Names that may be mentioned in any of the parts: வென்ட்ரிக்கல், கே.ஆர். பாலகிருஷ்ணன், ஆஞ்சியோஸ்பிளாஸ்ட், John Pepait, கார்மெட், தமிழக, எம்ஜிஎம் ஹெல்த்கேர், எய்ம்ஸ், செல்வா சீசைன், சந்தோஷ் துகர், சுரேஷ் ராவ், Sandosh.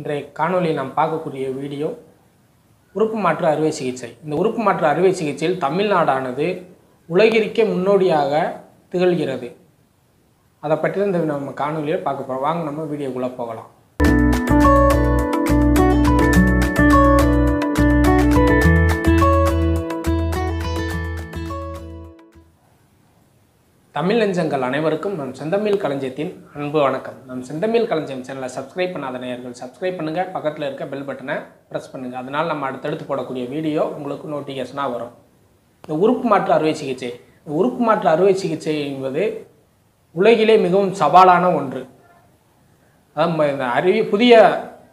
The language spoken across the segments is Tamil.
இன்றைய காணொலியில் நாம் பார்க்கக்கூடிய வீடியோ உறுப்பு மாற்று அறுவை சிகிச்சை. இந்த உறுப்பு மாற்று அறுவை சிகிச்சையில் தமிழ்நாடானது உலகிற்கே முன்னோடியாக திகழ்கிறது. அதை பற்றி தான் இந்த நம்ம காணொலியில் பார்க்க போகிறோம். வாங்க நம்ம வீடியோக்குள்ளே போகலாம். தமிழ் நெஞ்சங்கள் அனைவருக்கும் நம் செந்தமிழ் களஞ்சியத்தின் அன்பு வணக்கம். நம் செந்தமிழ் களஞ்சியம் சேனலை சப்ஸ்கிரைப் பண்ணாத நேயர்கள் சப்ஸ்கிரைப் பண்ணுங்கள். பக்கத்தில் இருக்க பெல் பட்டனை ப்ரெஸ் பண்ணுங்கள். அதனால் நம்ம அடுத்தடுத்து போடக்கூடிய வீடியோ உங்களுக்கு நோட்டிஃபிகேஷனாக வரும். இந்த உறுப்பு மாற்று அறுவை சிகிச்சை, உறுப்பு மாற்று அறுவை சிகிச்சை என்பது உலகிலே மிகவும் சவாலான ஒன்று. அதாவது இந்த புதிய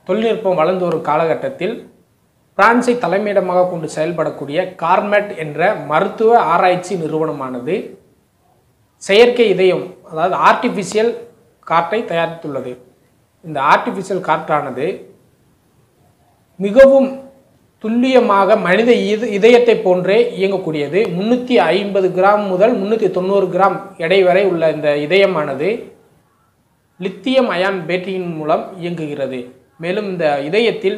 தொழில்நுட்பம் வளர்ந்து வரும் காலகட்டத்தில் பிரான்ஸை தலைமையிடமாக கொண்டு செயல்படக்கூடிய கார்மெட் என்ற மருத்துவ ஆராய்ச்சி நிறுவனமானது செயற்கை இதயம், அதாவது ஆர்டிஃபிஷியல் காற்றை தயாரித்துள்ளது. இந்த ஆர்டிஃபிஷியல் காற்றானது மிகவும் துல்லியமாக மனித இதயத்தை போன்றே இயங்கக்கூடியது. 350 கிராம் முதல் 390 கிராம் எடை வரை உள்ள இந்த இதயமானது லித்தியம் அயான் பேட்டரியின் மூலம் இயங்குகிறது. மேலும் இந்த இதயத்தில்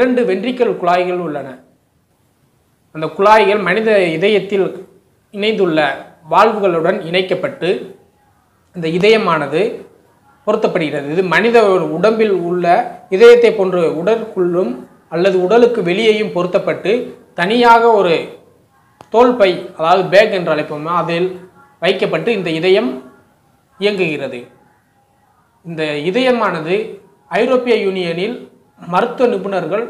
2 வென்ட்ரிக்கல் குழாய்கள் உள்ளன. அந்த குழாய்கள் மனித இதயத்தில் இணைந்துள்ள வால்வுகளுடன் இணைக்கப்பட்டு இந்த இதயமானது பொருத்தப்படுகிறது. இது மனித உடம்பில் உள்ள இதயத்தை போன்று உடலுக்குள்ளும் அல்லது உடலுக்கு வெளியேயும் பொருத்தப்பட்டு தனியாக ஒரு தோல் பை, அதாவது பேக் என்று அழைப்போம், அதில் வைக்கப்பட்டு இந்த இதயம் இயங்குகிறது. இந்த இதயமானது ஐரோப்பிய யூனியனில் மருத்துவ நிபுணர்கள்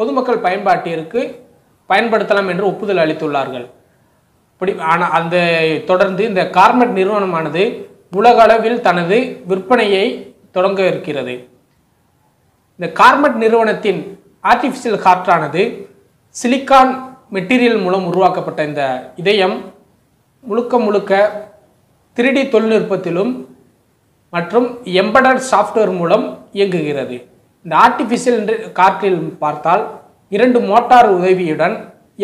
பொதுமக்கள் பயன்பாட்டிற்கு பயன்படுத்தலாம் என்று ஒப்புதல் அளித்துள்ளார்கள். இப்படி ஆனால் அந்த தொடர்ந்து இந்த கார்மெட் நிறுவனமானது உலக அளவில் தனது விற்பனையை தொடங்க இருக்கிறது. இந்த கார்மெட் நிறுவனத்தின் ஆர்டிஃபிஷியல் காற்றானது சிலிக்கான் மெட்டீரியல் மூலம் உருவாக்கப்பட்ட இந்த இதயம் முழுக்க முழுக்க 3D தொழில்நுட்பத்திலும் மற்றும் எம்படட் சாஃப்ட்வேர் மூலம் இயங்குகிறது. இந்த ஆர்டிஃபிஷியல் காற்றில் பார்த்தால் 2 மோட்டார் உதவியுடன்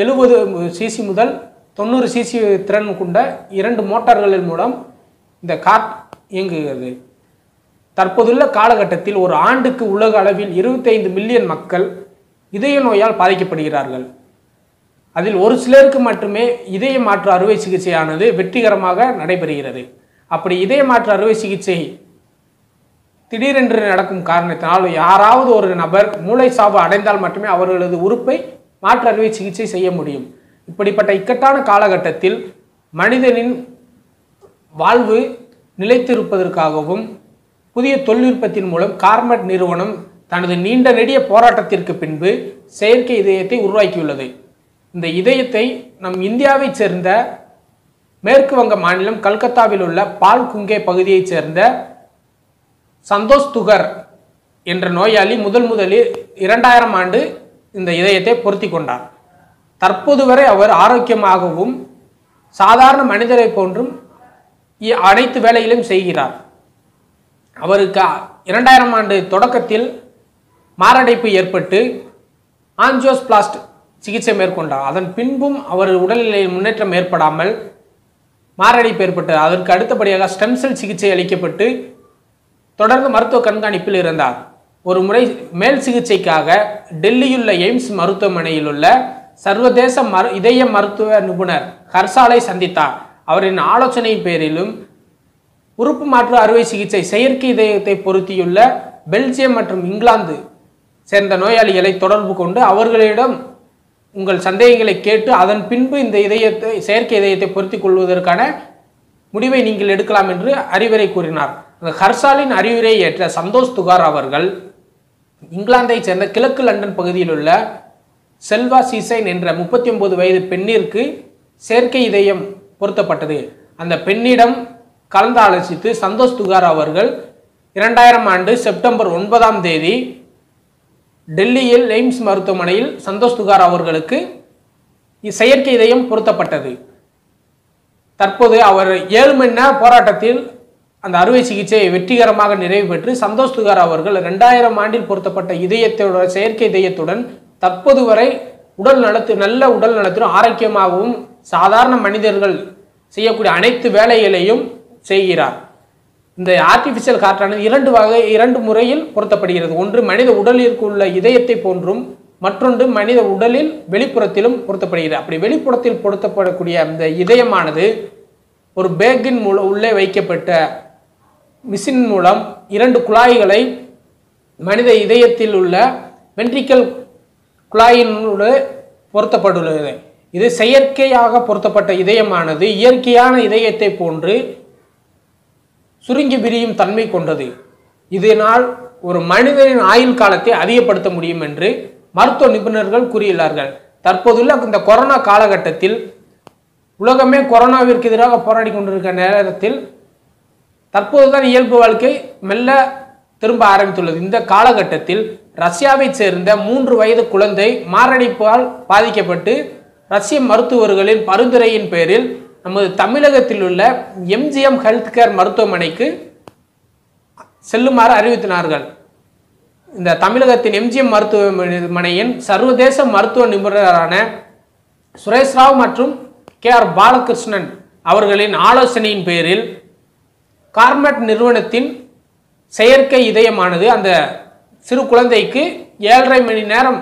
70 சிசி முதல் 90 சிசி திறன் கொண்ட 2 மோட்டார்களின் மூலம் இந்த கார் இயங்குகிறது. தற்போதுள்ள காலகட்டத்தில் ஒரு ஆண்டுக்கு உலக அளவில் 25 மில்லியன் மக்கள் இதய நோயால் பாதிக்கப்படுகிறார்கள். அதில் ஒரு சிலருக்கு மட்டுமே இதய மாற்று அறுவை சிகிச்சையானது வெற்றிகரமாக நடைபெறுகிறது. அப்படி இதய மாற்று அறுவை சிகிச்சை திடீரென்று நடக்கும் காரணத்தினால் யாராவது ஒரு நபர் மூளை சாவு அடைந்தால் மட்டுமே அவர்களது உறுப்பை மாற்று அறுவை சிகிச்சை செய்ய முடியும். இப்படிப்பட்ட இக்கட்டான காலகட்டத்தில் மனிதனின் வாழ்வு நிலைத்திருப்பதற்காகவும் புதிய தொழில்நுட்பத்தின் மூலம் கார்மெட் நிறுவனம் தனது நீண்ட நெடிய போராட்டத்திற்கு பின்பு செயற்கை இதயத்தை உருவாக்கியுள்ளது. இந்த இதயத்தை நம் இந்தியாவைச் சேர்ந்த மேற்கு வங்க மாநிலம் கல்கத்தாவில் உள்ள பால்குங்கே பகுதியைச் சேர்ந்த சந்தோஷ் துகர் என்ற நோயாளி முதலில் 2000 ஆண்டு இந்த இதயத்தை பொருத்தி கொண்டார். தற்போது வரை அவர் ஆரோக்கியமாகவும் சாதாரண மனிதரை போன்றும் அனைத்து வேலையிலும் செய்கிறார். அவருக்கு 2000 ஆண்டு தொடக்கத்தில் மாரடைப்பு ஏற்பட்டு ஆஞ்சியோஸ்பிளாஸ்ட் சிகிச்சை மேற்கொண்டார். அதன் பின்பும் அவர் உடல்நிலையில் முன்னேற்றம் ஏற்படாமல் மாரடைப்பு ஏற்பட்டது. அதற்கு அடுத்தபடியாக ஸ்டெம் செல் சிகிச்சை அளிக்கப்பட்டு தொடர்ந்து மருத்துவ கண்காணிப்பில் இருந்தார். ஒரு முறை மேல் சிகிச்சைக்காக டெல்லியில் எய்ம்ஸ் மருத்துவமனையில் உள்ள சர்வதேச இதய மருத்துவ நிபுணர் ஹர்ஷாலை சந்தித்தார். அவரின் ஆலோசனை பேரிலும் உறுப்பு மாற்று அறுவை சிகிச்சை செயற்கை இதயத்தை பொருத்தியுள்ள பெல்ஜியம் மற்றும் இங்கிலாந்து சேர்ந்த நோயாளிகளை தொடர்பு கொண்டு அவர்களிடம் உங்கள் சந்தேகங்களை கேட்டு அதன் பின்பு இந்த இதயத்தை செயற்கை இதயத்தை பொருத்தி கொள்வதற்கான முடிவை நீங்கள் எடுக்கலாம் என்று அறிவுரை கூறினார். ஹர்ஷாலின் அறிவுரையை ஏற்ற சந்தோஷ் துகார் அவர்கள் இங்கிலாந்தை சேர்ந்த கிழக்கு லண்டன் பகுதியில் உள்ள செல்வா சீசைன் என்ற 39 வயது பெண்ணிற்கு செயற்கை இதயம் பொருத்தப்பட்டது. அந்த பெண்ணிடம் கலந்து ஆலோசித்து சந்தோஷ் துகார் அவர்கள் 2000 ஆண்டு செப்டம்பர் 9ஆம் தேதி டெல்லியில் எய்ம்ஸ் மருத்துவமனையில் சந்தோஷ் துகார் அவர்களுக்கு செயற்கை இதயம் பொருத்தப்பட்டது. தற்போது அவர் 7 மணி நேர போராட்டத்தில் அந்த அறுவை சிகிச்சையை வெற்றிகரமாக நிறைவு பெற்று சந்தோஷ் துகார் அவர்கள் 2000 ஆண்டில் பொருத்தப்பட்ட இதயத்தோட செயற்கை இதயத்துடன் தற்போது வரை நல்ல உடல் நலத்திலும் ஆரோக்கியமாகவும் சாதாரண மனிதர்கள் செய்யக்கூடிய அனைத்து வேலைகளையும் செய்கிறார். The artificial heart and இரண்டு முறையில் பொருத்தப்படுகிறது. ஒன்று மனித உடலிற்குள்ள இதயத்தை போன்றும் மற்றொன்று மனித உடலில் வெளிப்புறத்திலும் பொருத்தப்படுகிறது. அப்படி வெளிப்புறத்தில் பொருத்தப்படக்கூடிய அந்த இதயமானது ஒரு பேக்கின் உள்ளே வைக்கப்பட்ட மிஷின் மூலம் இரண்டு குழாய்களை மனித இதயத்தில் உள்ள வென்ட்ரிக்கல் குழாயினுள்ளே பொருத்தப்பட்டுள்ளது. இது செயற்கையாக பொருத்தப்பட்ட இதயமானது இயற்கையான இதயத்தை போன்று சுருங்கி விரியும் தன்மை கொண்டது. இதனால் ஒரு மனிதனின் ஆயுள் காலத்தை அதிகப்படுத்த முடியும் என்று மருத்துவ நிபுணர்கள் கூறியுள்ளார்கள். தற்போதுள்ள இந்த கொரோனா காலகட்டத்தில் உலகமே கொரோனாவிற்கு எதிராக போராடி கொண்டிருக்கிற நேரத்தில் தற்போதுதான் இயல்பு வாழ்க்கை மெல்ல திரும்ப ஆரம்பித்துள்ளது. இந்த காலகட்டத்தில் ரஷ்யாவைச் சேர்ந்த 3 வயது குழந்தை மாரடைப்பால் பாதிக்கப்பட்டு ரஷ்ய மருத்துவர்களின் பரிந்துரையின் பேரில் நமது தமிழகத்தில் உள்ள எம்ஜிஎம் ஹெல்த்கேர் மருத்துவமனைக்கு செல்லுமாறு அறிவித்தனார்கள். இந்த தமிழகத்தின் எம்ஜிஎம் மருத்துவமனையின் சர்வதேச மருத்துவ நிபுணரான சுரேஷ் ராவ் மற்றும் கே.ஆர். பாலகிருஷ்ணன் அவர்களின் ஆலோசனையின் பேரில் கார்மெட் நிறுவனத்தின் செயற்கை இதயமானது அந்த சிறு குழந்தைக்கு 7.5 மணி நேரம்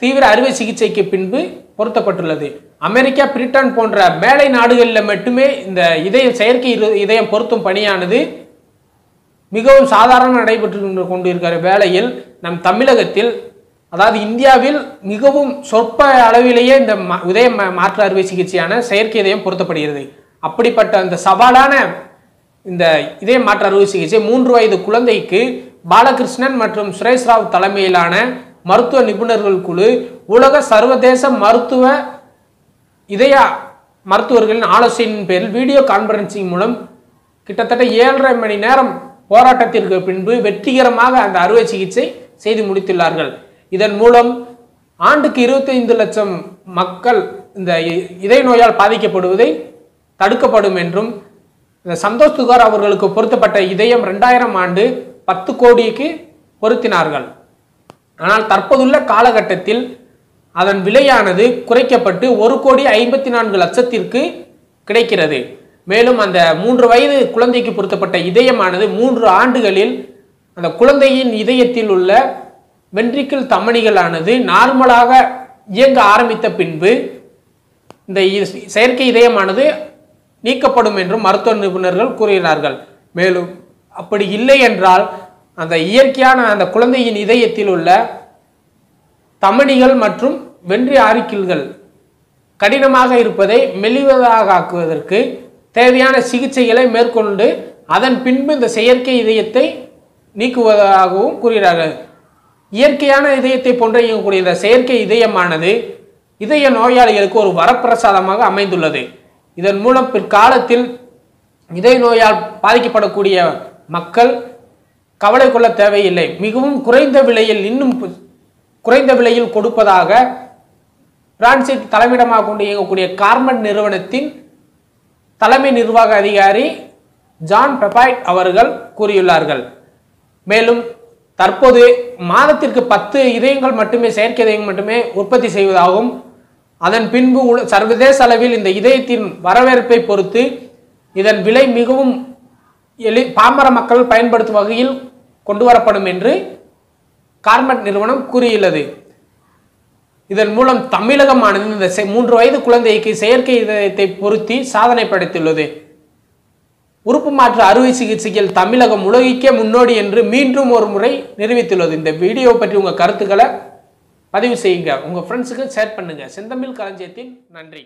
தீவிர அறுவை சிகிச்சைக்கு பின்பு பொருத்தப்பட்டுள்ளது. அமெரிக்கா, பிரிட்டன் போன்ற மேலை நாடுகளில் மட்டுமே இந்த செயற்கை இதயம் பொருத்தும் பணியானது மிகவும் சாதாரண நடைபெற்று கொண்டிருக்கிற வேளையில் நம் தமிழகத்தில், அதாவது இந்தியாவில் மிகவும் சொற்ப அளவிலேயே இந்த இதய மாற்று அறுவை சிகிச்சையான செயற்கை இதயம் பொருத்தப்படுகிறது. அப்படிப்பட்ட அந்த சவாலான இந்த இதய மாற்று அறுவை சிகிச்சை 3 வயது குழந்தைக்கு பாலகிருஷ்ணன் மற்றும் சுரேஷ் ராவ் தலைமையிலான மருத்துவ நிபுணர்கள் குழு உலக சர்வதேச மருத்துவ இதய மருத்துவர்களின் ஆலோசனையின் பேரில் வீடியோ கான்பரன்சிங் மூலம் கிட்டத்தட்ட 7.5 மணி நேரம் போராட்டத்திற்கு பின்பு வெற்றிகரமாக அந்த அறுவை சிகிச்சை செய்து முடித்துள்ளார்கள். இதன் மூலம் ஆண்டுக்கு 25 லட்சம் மக்கள் இந்த இதய நோயால் பாதிக்கப்படுவதை தடுக்கப்படும் என்றும், சந்தோஷ் துகார் அவர்களுக்கு பொருத்தப்பட்ட இதயம் 2000 ஆண்டு 10 கோடிக்கு பொருத்தினார்கள். ஆனால் தற்போதுள்ள காலகட்டத்தில் அதன் விலையானது குறைக்கப்பட்டு 1,54,00,000ற்கு கிடைக்கிறது. மேலும் அந்த 3 வயது குழந்தைக்கு பொருத்தப்பட்ட இதயமானது 3 ஆண்டுகளில் அந்த குழந்தையின் இதயத்தில் உள்ள வென்ட்ரிக்கிள் தமனிகளானது நார்மலாக இயங்க ஆரம்பித்த பின்பு இந்த செயற்கை இதயமானது நீக்கப்படும் என்றும் மருத்துவ நிபுணர்கள் கூறினார்கள். மேலும் அப்படி இல்லை என்றால் அந்த இயற்கையான அந்த குழந்தையின் இதயத்தில் உள்ள தமனிகள் மற்றும் வென்ட்ரிக்கிள்கள் கடினமாக இருப்பதை மெலிவதாக ஆக்குவதற்கு தேவையான சிகிச்சைகளை மேற்கொண்டு அதன் பின்பு இந்த செயற்கை இதயத்தை நீக்குவதாகவும் கூறுகிறார்கள். இயற்கையான இதயத்தை போன்ற இயங்கக்கூடிய இந்த செயற்கை இதயமானது இதய நோயாளிகளுக்கு ஒரு வரப்பிரசாதமாக அமைந்துள்ளது. இதன் மூலம் பிற்காலத்தில் இதய நோயால் பாதிக்கப்படக்கூடிய மக்கள் கவலை கொள்ள தேவையில்லை. மிகவும் குறைந்த விலையில், இன்னும் குறைந்த விலையில் கொடுப்பதாக பிரான்சை தலைமையிடமாக கொண்டு இயங்கக்கூடிய கார்மெட் நிறுவனத்தின் தலைமை நிர்வாக அதிகாரி ஜான் பெபைட் அவர்கள் கூறியுள்ளார்கள். மேலும் தற்போது மாதத்திற்கு 10 இதயங்கள் மட்டுமே, செயற்கை இதயங்கள் மட்டுமே உற்பத்தி செய்வதாகவும், அதன் பின்பு சர்வதேச அளவில் இந்த இதயத்தின் வரவேற்பை பொறுத்து இதன் விலை மிகவும் பாமர மக்கள் பயன்படுத்தும் வகையில் கொண்டு வரப்படும் என்று கார்மெட் நிறுவனம் கூறியுள்ளது. இதன் மூலம் தமிழகமானது இந்த 3 வயது குழந்தைக்கு செயற்கை இதயத்தை பொருத்தி சாதனை படைத்துள்ளது. உறுப்பு மாற்று அறுவை சிகிச்சையில் தமிழகம் உலகிற்கே முன்னோடி என்று மீண்டும் ஒரு முறை நிரூபித்துள்ளது. இந்த வீடியோ பற்றி உங்கள் கருத்துக்களை பதிவு செய்யுங்க, உங்கள் ஃப்ரெண்ட்ஸுக்கு ஷேர் பண்ணுங்கள். செந்தமிழ் களஞ்சியத்தின் நன்றி.